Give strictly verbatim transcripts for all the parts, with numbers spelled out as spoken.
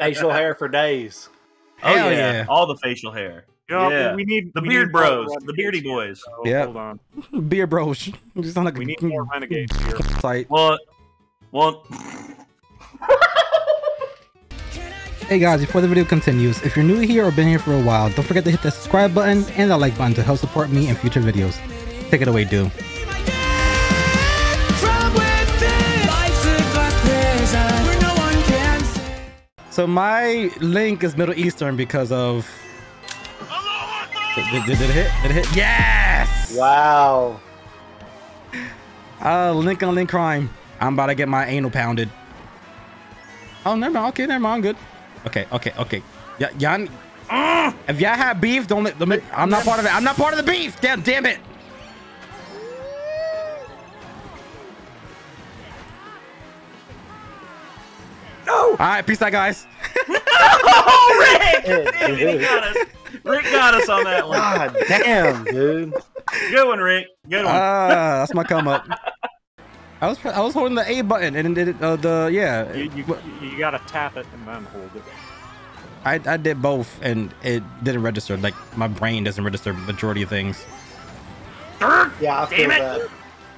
Facial hair for days. Oh yeah. yeah, all the facial hair. Yo, yeah, we need the we beard need bros, the beardy boys. Oh, yeah, hold on, beard bros. Just like we need more renegades here. Site. Well, well. Hey guys, before the video continues, if you're new here or been here for a while, don't forget to hit that subscribe button and that like button to help support me in future videos. Take it away, dude. So my link is Middle Eastern because of... Did, did, did it hit? Did it hit? Yes! Wow. Uh, link on link crime. I'm about to get my anal pounded. Oh, never mind. Okay, never mind. I'm good. Okay, okay, okay. Y y'all, uh, if y'all have beef, don't let... Don't let I'm not part of it. I'm not part of the beef. Damn, damn it. All right, peace out, guys. Oh, Rick! He got us. Rick got us on that one. God damn, dude. Good one, Rick. Good one. Ah, uh, that's my come up. I was I was holding the A button and then uh, the yeah. You, you, you gotta tap it and then hold it. I I did both and it didn't register. Like my brain doesn't register majority of things. Yeah, I feel that.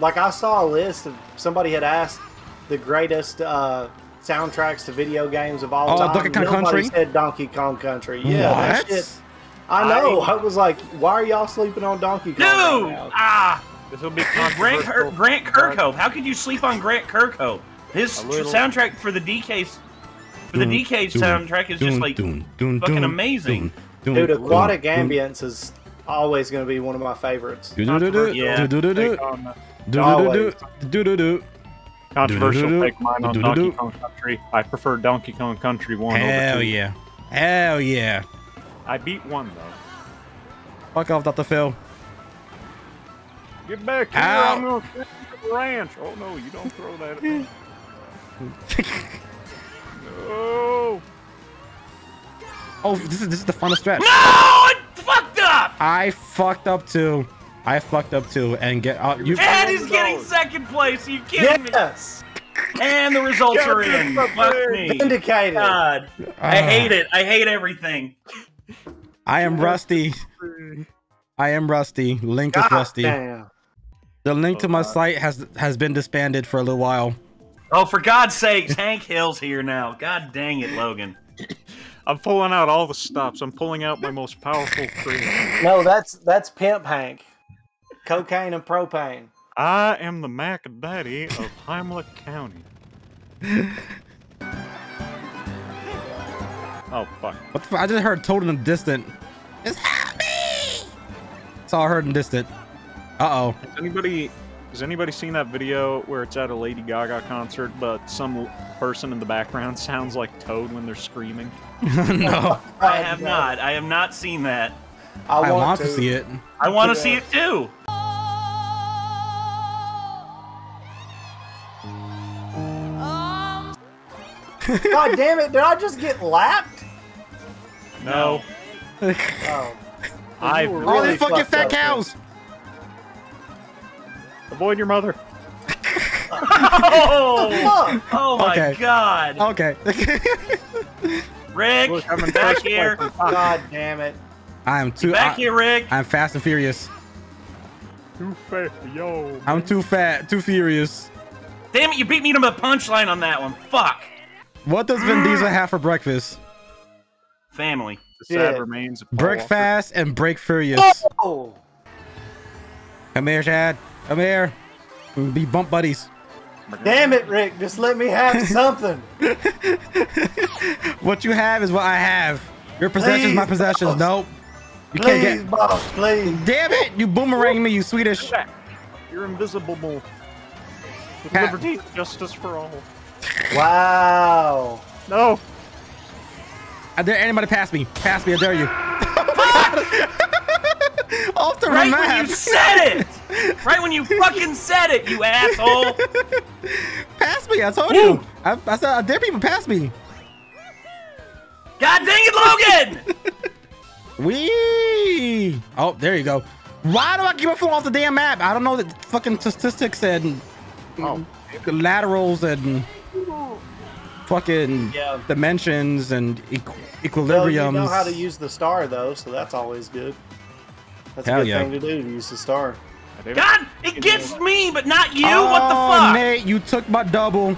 Like I saw a list of somebody had asked the greatest. Uh, soundtracks to video games of all oh, time. Donkey Kong Country? Said Donkey Kong Country. Yeah, what? That shit. I know. I, I was like, why are y'all sleeping on Donkey Kong? No! Right now? Ah! This will be Grant, Her Grant Kirkhope. How could you sleep on Grant Kirkhope? His soundtrack for the D K for the D K soundtrack is just like doom, doom, fucking doom, amazing. Doom, doom, Dude, aquatic doom, ambience doom. is always going to be one of my favorites. Do do do do yeah. do do do do do do do. Controversial do, do, do, take mine on do, do, Donkey do. Kong Country. I prefer Donkey Kong Country one Hell over two. yeah. Hell yeah. I beat one though. Fuck off, Doctor Phil. Get back here. Ow. I'm gonna send you to the ranch. Oh no, you don't throw that at me. No. Oh, this is this is the funnest stretch. No! I fucked up! I fucked up too. I fucked up too, and get out. You and he's getting second place. Are you kidding yes. me? And the results are in. Fuck me. Vindicated. God, uh, I hate it. I hate everything. I am rusty. I am rusty. Link God is rusty. Damn. The link oh, to my God. site has has been disbanded for a little while. Oh, for God's sakes, Hank Hill's here now. God dang it, Logan. I'm pulling out all the stops. I'm pulling out my most powerful cream. No, that's that's Pimp Hank. Cocaine and propane. I am the Mac Daddy of Heimlich County. Oh, fuck. What the fuck? I just heard Totem and Distant. It's happy! That's all I heard in Distant. Uh-oh. Has anybody, has anybody seen that video where it's at a Lady Gaga concert, but some person in the background sounds like Toad when they're screaming? No. I have not. I have not seen that. I want, I want to. to see it. I want yeah. to see it too. God damn it! Did I just get lapped? No. no. Oh. I really all these fucking fat cows. Avoid your mother. Oh! Oh my okay. God. Okay. Rick, look, I'm back here. God damn it. I am too. Get back I, here, Rick. I'm fast and furious. Too fat, yo. Man. I'm too fat, too furious. Damn it! You beat me to the punchline on that one. Fuck. What does Vin Diesel have for breakfast? Family. The sad yeah. remains of Paul Break Walker. Fast and break furious. Oh. Come here, Chad. Come here. We'll be bump buddies. Damn it, Rick! Just let me have something. What you have is what I have. Your possessions, please, my possessions. Boss. Nope. You please, can't get... boss, please. Damn it! You boomerang me, you Swedish. You're invisible. Bull. Liberty, justice for all. Wow. No. I dare anybody pass me. Pass me, I dare you. Off the right map. When you said it. Right when you fucking said it, you asshole. Pass me, I told Ooh. you. I, I said, I dare people pass me. God dang it, Logan! Wee! Oh, there you go. Why do I keep my phone off the damn map? I don't know the fucking statistics and oh. laterals and fucking yeah. dimensions and equ equilibrium. Well, you know how to use the star though, so that's always good. That's Hell a good yeah. thing to do, to use the star. God, it gets me, but not you. Oh, what the fuck? Nate, you took my double.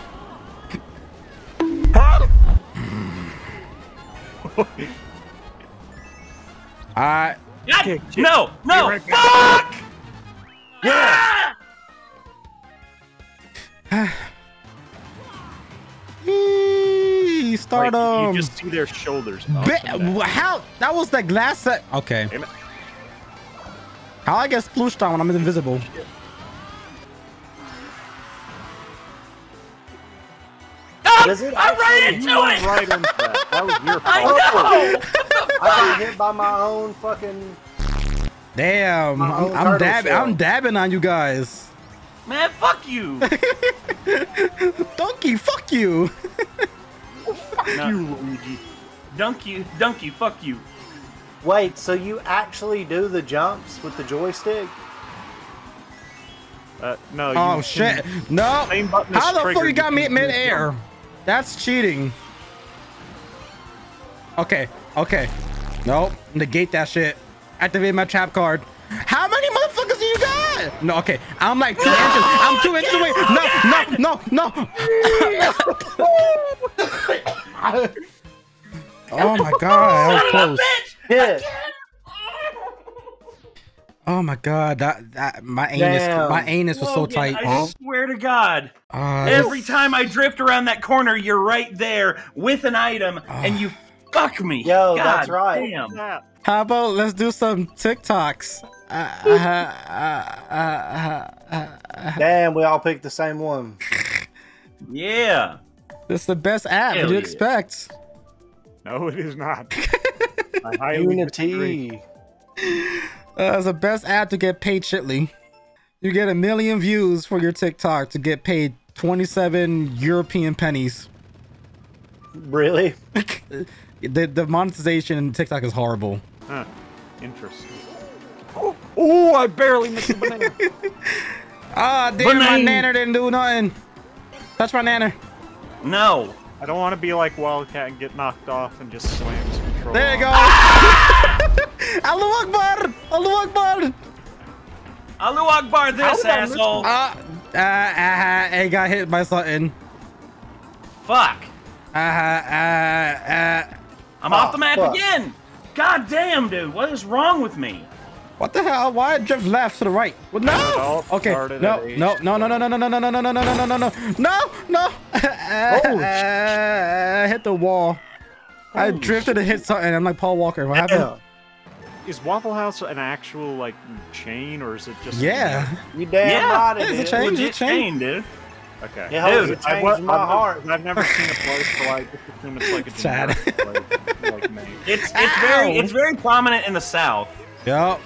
I. God, no, no, right fuck! Yeah. Eee, stardom. Like, you just see their shoulders. How? That was the glass set. Okay. Amen. How I get splooshed on when I'm invisible? Oh, it I ran into it! Right into that. That was your fault. I know! I got hit by my own fucking... Damn, my own I'm, dab show. I'm dabbing on you guys. Man, fuck you! Donkey, fuck you! Fuck no. you, Luigi. Donkey, donkey, fuck you. Wait, so you actually do the jumps with the joystick? Uh, no. You oh shit! No. How the fuck you got me at midair? That's cheating. Okay. Okay. Nope. Negate that shit. Activate my trap card. How many motherfuckers do you got? No. Okay. I'm like two no! inches. I'm two inches away. No. No. No. No. Oh my god! That was close. Yeah. Oh my god, that, that my anus Damn. my anus was Logan, so tight. I huh? swear to God. Uh, every this... time I drift around that corner, you're right there with an item uh, and you fuck me. Yo, god that's right. Damn. How about let's do some TikToks? Uh, uh, uh, uh, uh, uh, Damn, we all picked the same one. Yeah. It's the best app. Hell what do you yeah. expect? No, it is not. Unity. Uh, it's the best app to get paid shitly. You get a million views for your TikTok to get paid twenty-seven European pennies. Really? the, the monetization in TikTok is horrible. Huh. Interesting. Oh, oh, I barely missed the banana. Ah, oh, damn, my nanner didn't do nothing. Touch my nanner. No. I don't want to be like Wildcat and get knocked off and just slams control. There you go. Allahu Akbar! Allahu Akbar! Allahu Akbar this asshole! Uh, uh, uh, I got hit by something. Fuck! Uh, uh, uh, I'm oh, off the map fuck. again! God damn, dude, what is wrong with me? What the hell? Why drift left to the right? Well, no! Okay, no, no, no, no, no, no, no, no, no, no, no, no, no, no, no, no, no, no! I hit the wall. I drifted and hit something. I'm like Paul Walker. What happened? Is Waffle House an actual like chain or is it just? Yeah, you damn yeah, right it is. It's a chain, it's a chain, dude. Okay, yeah, dude, I, I, my I've, heart. I've never seen a place for like it's like a Chad. Like, like it's it's Ow. very it's very prominent in the South. Yep.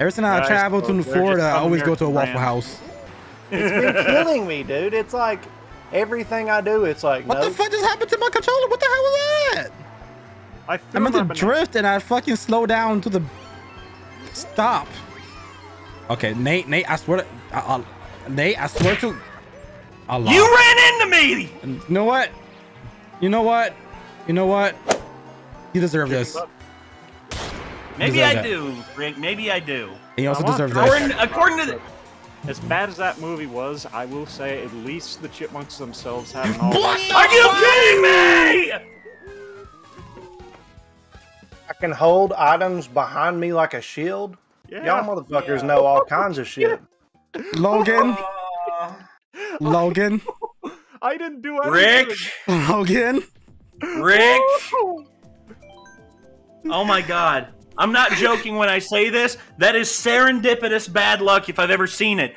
Every time I travel to Florida, I always go to a Waffle House. It's been killing me, dude. It's like everything I do. It's like what nope. the fuck just happened to my controller? What the hell was that? I I'm meant to drift and I fucking slow down to the stop. Okay, Nate, Nate, I swear to, I, I, Nate, I swear to Allah. You ran into me. You know what? You know what? You know what? You deserve this. Maybe deserve I that. do, Rick. Maybe I do. And you also I deserve this. According to the... As bad as that movie was, I will say at least the chipmunks themselves had an all. What? Are you kidding me? I can hold items behind me like a shield. Yeah. Y'all motherfuckers yeah. know all kinds of shit. Logan. Uh, Logan. I didn't do anything. Rick. Logan. Rick. Oh my god. I'm not joking when I say this. That is serendipitous bad luck if I've ever seen it.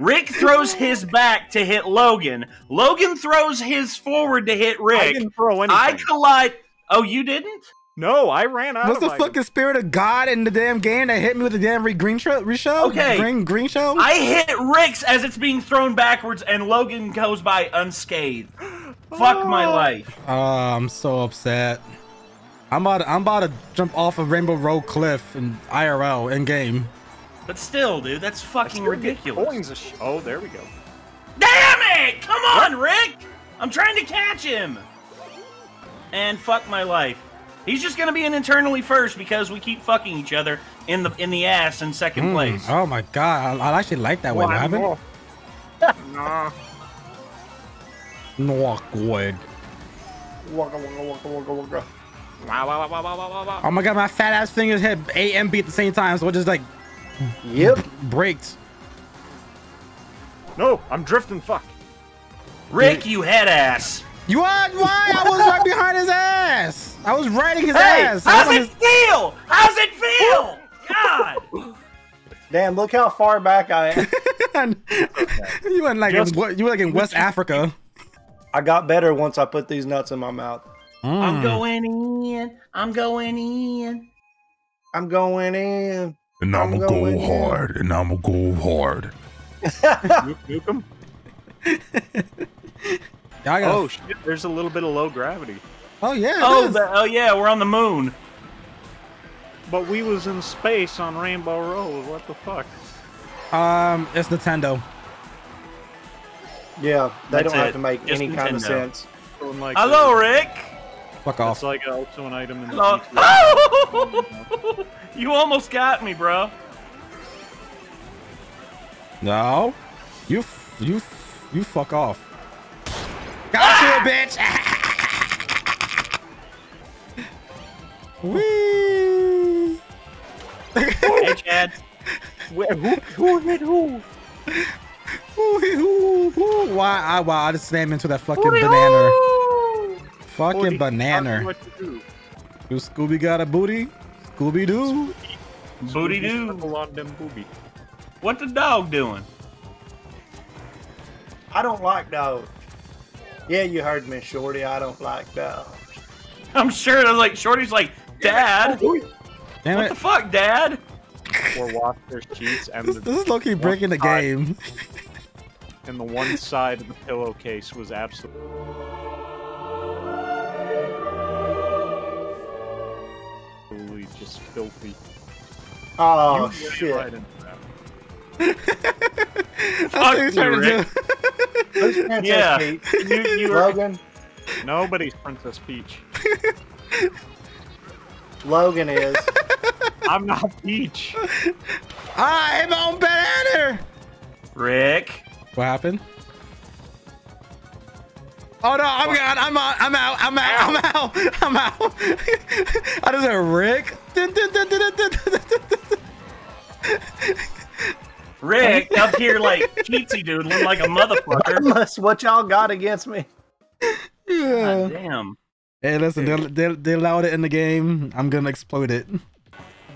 Rick throws his back to hit Logan. Logan throws his forward to hit Rick. I didn't throw anything. I collide. Oh, you didn't? No, I ran out. What's the fucking spirit of God in the damn game that hit me with the damn green show? Okay, green green show. I hit Rick's as it's being thrown backwards, and Logan goes by unscathed. Oh. Fuck my life. Oh, I'm so upset. I'm about to, I'm about to jump off a Rainbow Road cliff in I R L in game. But still, dude, that's fucking that's ridiculous. Oh, there we go. Damn it! Come on, what? Rick. I'm trying to catch him. and fuck my life. He's just gonna be in internally first because we keep fucking each other in the in the ass in second mm, place. Oh my god, I, I actually like that well, way, Robin. Cool. Nah. No good. Waka, waka, waka, waka, waka. Wow, wow, wow, wow, wow, wow. Oh my god, my fat ass fingers hit A and B at the same time, so it just like yep breaks. No, I'm drifting. Fuck. Rick, dude. You head ass. You are why? I was right behind his ass. I was riding his hey, ass. How's it his... feel? How's it feel? God. Damn! Look how far back I am. You went like just, in, you were like in West Africa. I got better once I put these nuts in my mouth. Mm. I'm going in. I'm going in. I'm going in. And I'm, I'm gonna go hard. In. And I'm gonna go hard. Nuke, nuke him. Oh shit! There's a little bit of low gravity. Oh yeah. Oh, the, oh yeah. We're on the moon. But we was in space on Rainbow Road. What the fuck? Um, it's Nintendo. Yeah, they That's don't it. have to make it's any Nintendo. kind of sense. Like Hello, a, Rick. Fuck off. It's like also an item in the Hello. Oh! You almost got me, bro. No, you f you f you fuck off. Got ah! you, bitch. Wee. Hey, Chad. Where, who who hit who? Who hit who? Who? Why? I why I just slammed into that fucking Ooh, banana. Who? Fucking banana. What to do. You Scooby got a booty? Scooby Doo. Booty Doo. On them booby. What the dog doing? I don't like dogs. Yeah, you heard me, Shorty. I don't like dogs. I'm sure that's like Shorty's like, Dad. Damn what it. the fuck, Dad? Or wash their sheets and this, the, this is low-key breaking the game. And the one side of the pillowcase was absolutely. Absolutely just filthy. Oh you shit. Right in That's what you're trying to do. Who's Princess yeah. Peach? You, you Logan? Nobody's Princess Peach. Logan is. I'm not Peach. I'm on banana. Rick. What happened? Oh no, I'm out, I'm out, I'm out, I'm out, I'm out, I'm out. I just said Rick. Rick up here like cheatsy dude, look like a motherfucker. That's what y'all got against me. Yeah. God damn. Hey, listen, they, they, they allowed it in the game. I'm gonna explode it.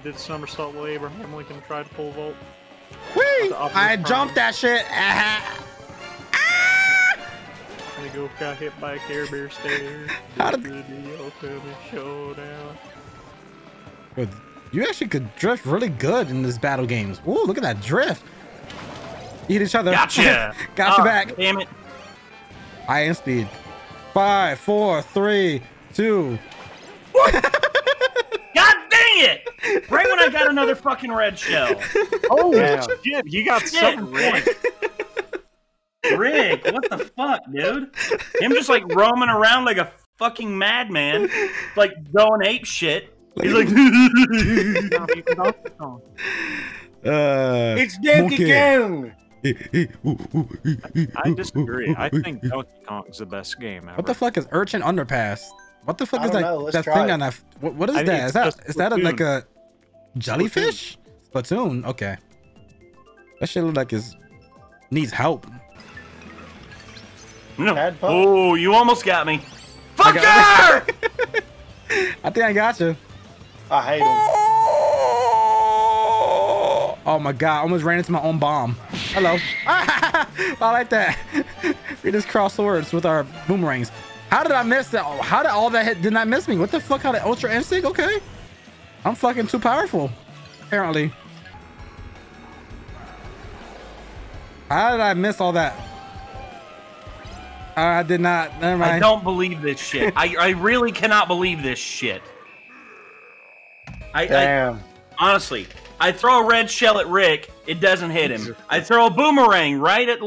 Did somersault while Abraham Lincoln tried to full vault? Whee! I jumped that shit. Ah! I go got hit by a Care Bear stare. How did the You actually could drift really good in this battle games. Ooh, look at that drift. Eat each other. Gotcha. Gotcha oh, back. Damn it. I am speed. Five, four, three, two. God dang it! Right when I got another fucking red shell. Oh yeah. Shit, you got something right. Rick, what the fuck, dude? Him just like roaming around like a fucking madman, like going ape shit. He's like, uh, it's Donkey Kong. I disagree. I think Donkey Kong is the best game ever. What the fuck is Urchin Underpass? What the fuck I is that, that thing on that? What, what is I that? Is that is that a, like a jellyfish? Splatoon. Okay. That shit look like it needs help. No. Oh, you almost got me. Fucker! I think I got you. I hate him. Oh my god, I almost ran into my own bomb. Hello. I like that. We just cross swords with our boomerangs. How did I miss that? How did all that hit did not miss me? What the fuck? How did Ultra Instinct? Okay. I'm fucking too powerful, apparently. How did I miss all that? I did not. Never mind. I don't believe this shit. I, I really cannot believe this shit. I, Damn. I, honestly, I throw a red shell at Rick. It doesn't hit him. I throw a boomerang right at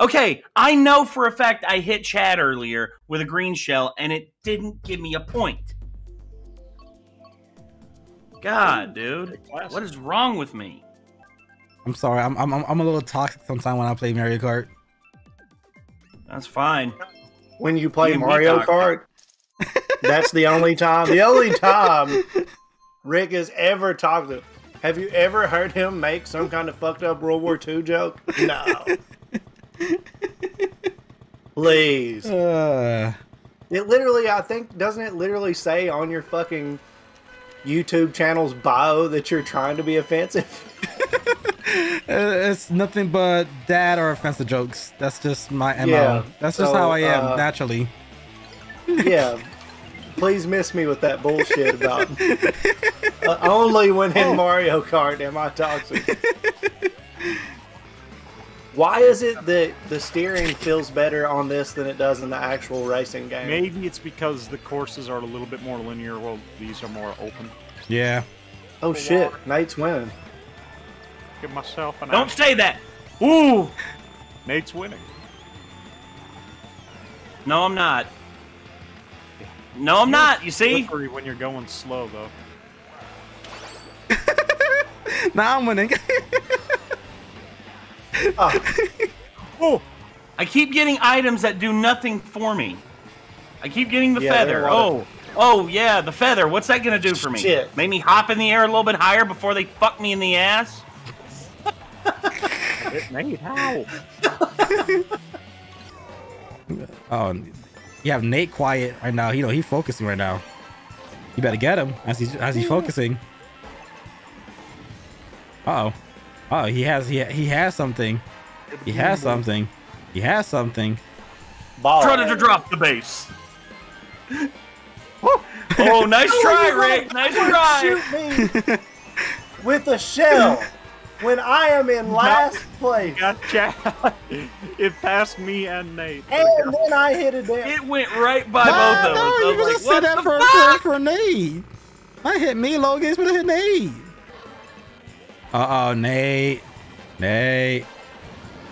Okay, I know for a fact I hit Chad earlier with a green shell, and it didn't give me a point. God, dude. What is wrong with me? I'm sorry. I'm, I'm, I'm a little toxic sometimes when I play Mario Kart. That's fine. When you play you Mario Kart, that's the only time. The only time Rick has ever talked to. Have you ever heard him make some kind of fucked up World War Two joke? No. Please. Uh, it literally, I think, doesn't it literally say on your fucking YouTube channel's bio that you're trying to be offensive? It's nothing but dad or offensive jokes. That's just my M O. Yeah, That's so, just how I am, uh, naturally. Yeah. Please miss me with that bullshit about uh, only when in Mario Kart am I toxic. Why is it that the steering feels better on this than it does in the actual racing game? Maybe it's because the courses are a little bit more linear while these are more open. Yeah. Oh shit, Nate's winning. Give myself an Don't eye. say that! Ooh! Nate's winning. No, I'm not. No, I'm not. You see? When you're going slow, though. Now I'm winning. oh. oh, I keep getting items that do nothing for me. I keep getting the yeah, feather. Oh, oh yeah, the feather. What's that gonna do for me? Shit. Make me hop in the air a little bit higher before they fuck me in the ass. It made how? oh. You have Nate quiet right now. You know he's focusing right now. You better get him as he's as he's focusing. Uh oh, oh he has he he has something. He has something. He has something. Ball. Trying to drop the base. Oh, nice try, Rick. Nice try. Shoot me with a shell. When I am in last place. Gotcha. It passed me and Nate. And then I hit it down. It went right by Why? both of us. No, you like, said that for, for, for Nate. I hit me, Logan. It's going to hit Nate. Uh-oh, Nate. Nate.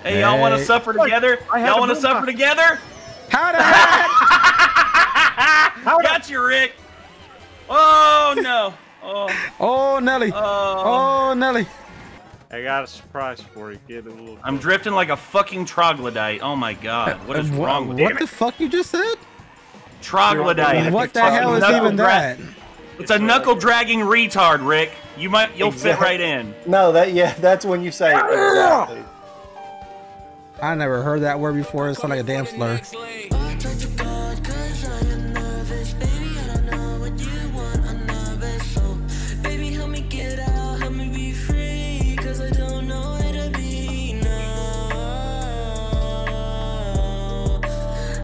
Hey, y'all want to suffer together? Y'all want to suffer together? How the heck? Got you, Rick. Oh, no. Oh, oh Nelly. Oh, oh Nelly. I got a surprise for you. Get a little. I'm drifting like a fucking troglodyte. Oh my god, what is uh, wrong with you? What it? the fuck you just said? Troglodyte. What the hell is even that? It's a knuckle dragging retard, Rick. You might, you'll exactly. fit right in. No, that yeah, that's when you say it. Exactly. I never heard that word before. It sounded like a damn slur.